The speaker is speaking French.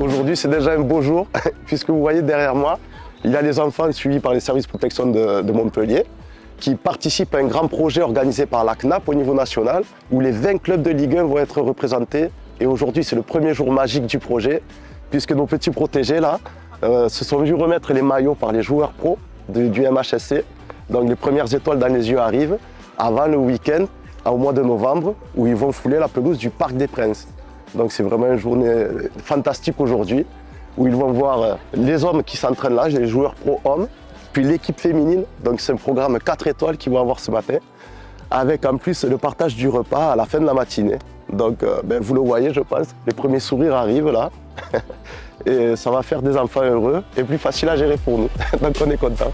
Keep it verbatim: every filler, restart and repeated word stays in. Aujourd'hui, c'est déjà un beau jour, puisque vous voyez derrière moi, il y a les enfants suivis par les services de protection de, de Montpellier, qui participent à un grand projet organisé par la C N A P au niveau national, où les vingt clubs de Ligue un vont être représentés. Et aujourd'hui, c'est le premier jour magique du projet, puisque nos petits protégés, là, euh, se sont vus remettre les maillots par les joueurs pros de, du M H S C. Donc les premières étoiles dans les yeux arrivent avant le week-end, au mois de novembre, où ils vont fouler la pelouse du Parc des Princes. Donc c'est vraiment une journée fantastique aujourd'hui, où ils vont voir les hommes qui s'entraînent là, les joueurs pro-hommes, puis l'équipe féminine. Donc c'est un programme quatre étoiles qu'ils vont avoir ce matin, avec en plus le partage du repas à la fin de la matinée. Donc euh, ben, vous le voyez, je pense, les premiers sourires arrivent là, et ça va faire des enfants heureux et plus facile à gérer pour nous. Donc on est content.